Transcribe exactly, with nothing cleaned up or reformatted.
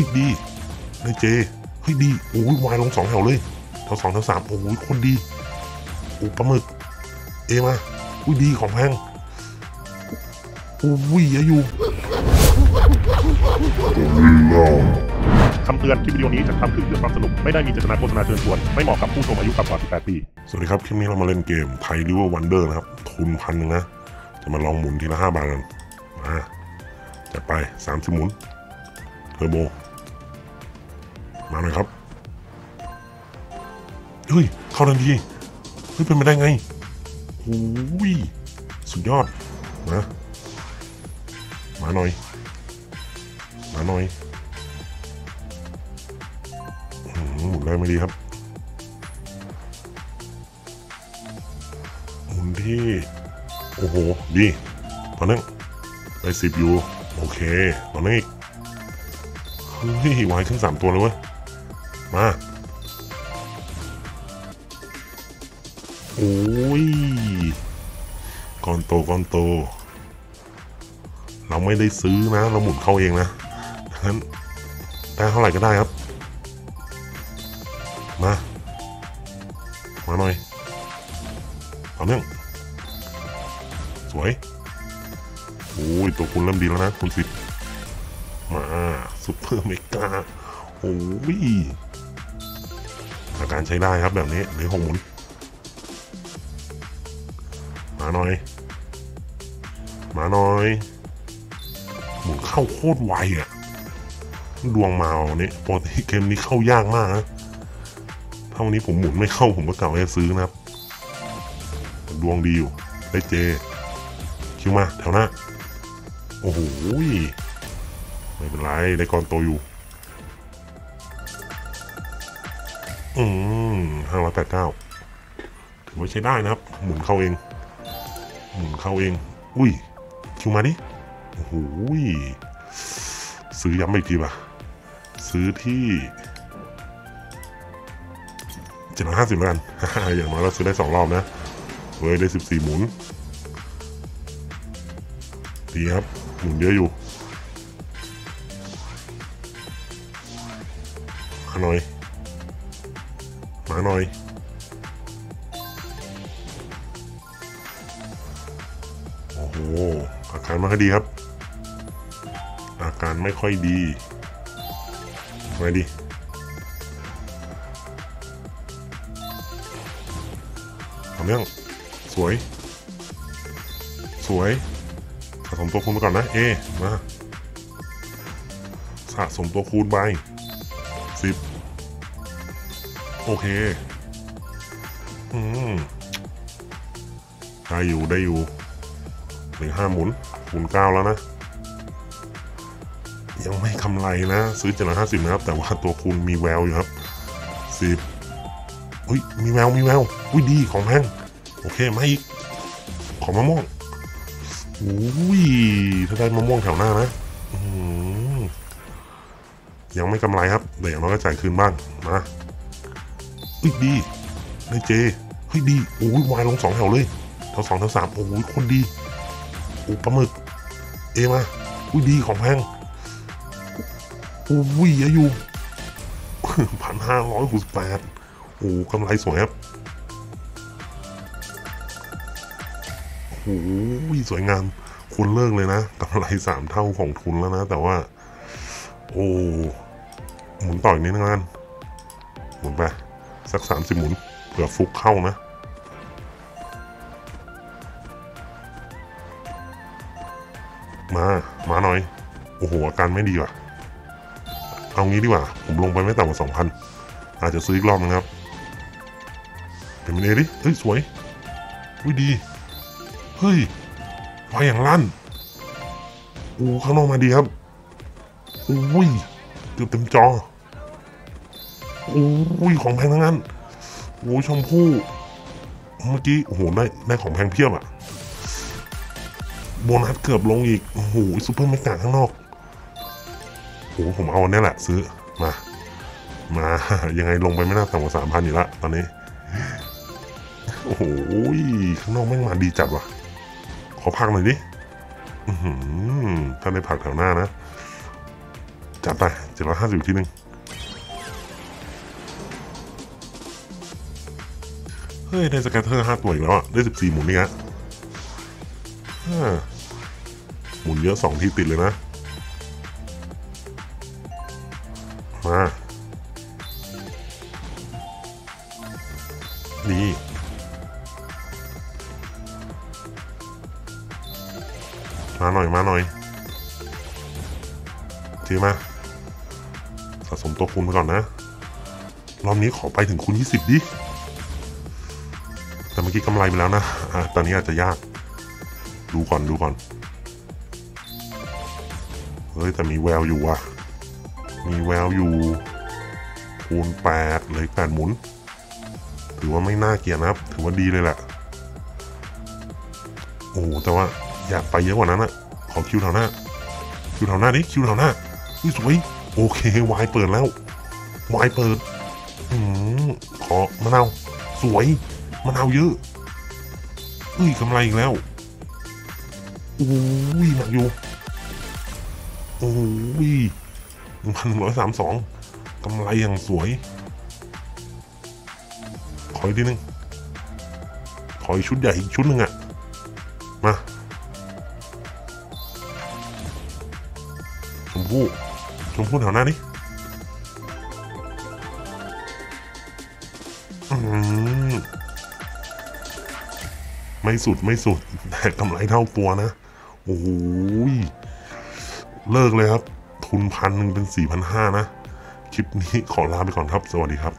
ฮ้ยดีได้เจเฮ้ยดีโอ้ยวายลงสองแถวเลยแถวสองแถวสามโอ้ยคนดีโอ้ปลาหมึกเอมาอุ้ยดีของแพงโอ้ยอายุคำเตือนคลิปวิดีโอนี้จะทำขึ้นเพื่อความสนุกไม่ได้มีเจตนาโฆษณาเชิญชวนไม่เหมาะกับผู้ชมอายุต่ำกว่าสิบแปดปีสวัสดีครับคลิปนี้เรามาเล่นเกมไทยริเวอร์วันเดอร์นะครับทุนพันหนึ่งนะจะมาลองหมุนทีละห้าบาทกันมาจะไปสามสิบหมุนเทอร์โบมาหน่อยครับเฮ้ยเข้าทันทีเฮ้ยเป็นไปได้ไงโอ้ยสุดยอดนะมาหน่อยมาหน่อยหมุนได้ไม่ดีครับหมุนที่โอ้โหดีตอนนั้นไปสิบอยู่โอเคตอนนั้นอีกนี่วายขึ้นสามตัวเลยเว้ยมาโอ้ยก้อนโตก้อนโตเราไม่ได้ซื้อนะเราหมุนเข้าเองนะดังนั้นได้เท่าไหร่ก็ได้ครับมามาหน่อยเอาเรื่องสวยโอ้ยตัวคุณเริ่มดีแล้วนะคุณสิบมาซุปเปอร์เมกาโอ้ยอาการใช้ได้ครับแบบนี้เหลือหกหมุนมาหน่อยมาหน่อยหมุนเข้าโคตรไวอ่ะดวงมาวันนี้ปกติเกมนี้เข้ายากมากนะถ้าวันนี้ผมหมุนไม่เข้าผมก็กล่าวจะซื้อนะครับดวงดีอยู่ได้เจคิวมาแถวหน้าโอ้โหไม่เป็นไรได้กรโตอยู่อืมห้าร้อยแปดเก้าถือว่าใช้ได้นะครับหมุนเข้าเองหมุนเข้าเองอุ้ยคิวมาดิโอ้โหซื้อย้ำอีกทีป่ะซื้อที่เจ็ดร้อยห้าสิบแล้วกันอย่างน้อยเราซื้อได้สองรอบนะเว้ยได้สิบสี่หมุนดีครับหมุนเยอะอยู่มาหน่อยมาหน่อยโอ้โหอาการไม่ค่อยดีครับอาการไม่ค่อยดีไม่ดีทำเรื่องสวยสวยสะสมตัวคูณไปก่อนนะเอมาสะสมตัวคูณไปสิบโอเคอืมได้อยู่ได้อยู่หนึ่งห้าหมุนคูณเก้าแล้วนะยังไม่กำไรนะซื้อเจ็ดร้อยห้าสิบนะครับแต่ว่าตัวคูณมีแววอยู่ครับสิบอุ้ยมีแววมีแววอุ้ยดีของแพงโอเคมาอีกของมะม่วงอุ้ยถ้าได้มะม่วงแถวหน้านะอืมยังไม่กำไรครับแต่อย่างน้อยก็จ่ายคืนบ้างมาอุ้ยดีได้เจเฮ้ยดีโอ้ยวายลงสองแถวเลยแถวสองแถวสามโอ้ยคนดีโอ้ปลาหมึกเอมาอุ้ยดีของแพงโอ้ยอายุพันห้าร้อยหกสิบแปดโอ้กำไรสวยครับโอ้ยสวยงามคุณเลิกเลยนะกำไรสามเท่าของทุนแล้วนะแต่ว่าโอ้หมุนต่ออีกนิดนึงกันหมุนไปสักสามสิบหมุนเผื่อฟุกเข้านะมามาหน่อยโอ้โหอาการไม่ดีว่ะเอางี้ดีกว่าผมลงไปไม่ต่ำกว่าสองพันอาจจะซื้ออีกรอบนะครับเป็นไปได้ดิเฮ้ยสวยอุ้ยดีเฮ้ยไวอย่างลั่นโอ้ข้างนอกมาดีครับโอ้ยเกือบเต็มจอโอ้ยของแพงทั้งนั้นโอ้ชมพู่เมื่อกี้โอ้โหได้ได้ของแพงเพียบอะโบนัสเกือบลงอีกโอ้โหซุปเปอร์ไม่กลางข้างนอกโอ้ผมเอาเนี่ยแหละซื้อมามายังไงลงไปไม่น่าต่ำกว่าสามพันอยู่ละตอนนี้โอ้โหข้างนอกแม่งมาดีจัดว่ะขอพักหน่อยดิถ้าได้ผักแถวหน้านะ จัดไปเจ็ดร้อยห้าสิบที่หนึ่งเฮ้ยได้สแกตเตอร์ห้าตัวอีกแล้วอ่ะได้สิบสี่หมุนนี่ฮะหมุนเยอะสองที่ติดเลยนะมานี่มาหน่อยมาหน่อยถือมาสะสมตัวคูณไปก่อนนะรอบนี้ขอไปถึงคูณยี่สิบดิแต่เมื่อกี้กำไรไปแล้วนะอ่ะตอนนี้อาจจะยากดูก่อนดูก่อนเฮ้ยแต่มีแววอยู่อ่ะมีแววอยู่คูณแปดเลยแปดหมุนถือว่าไม่น่าเกลียดนะครับถือว่าดีเลยแหละโอ้แต่ว่าอยากไปเยอะกว่านั้นนะขอคิวแถวหน้าคิวแถวหน้าดิคิวแถวหน้าอุ้ยสวยโอเควายเปิดแล้ววายเปิดอืมขอมะนาวสวยมะนาวเยอะอุ้ยกำไรอีกแล้วอุ้ยหนักอยู่อุ้ยหนึ่งพันหนึ่งร้อยสามสองกำไรอย่างสวยขออีกทีนึงขออีกชุดใหญ่อีกชุดหนึ่งอ่ะมาชมพู่ชมพู่แถวหน้าดิไม่สุดไม่สุดแต่กำไรเท่าตัวนะโอ้ยเลิกเลยครับทุนพันหนึ่งเป็นสี่พันห้านะคลิปนี้ขอลาไปก่อนครับสวัสดีครับ